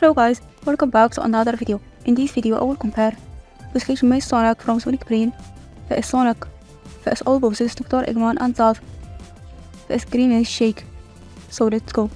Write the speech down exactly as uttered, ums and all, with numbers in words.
Hello guys, welcome back to another video. In this video I will compare Boscage Maze Sonic from Sonic Brain vs Sonic vs all bosses, Doctor Eggman and Dove vs Grimace Shake. So let's go.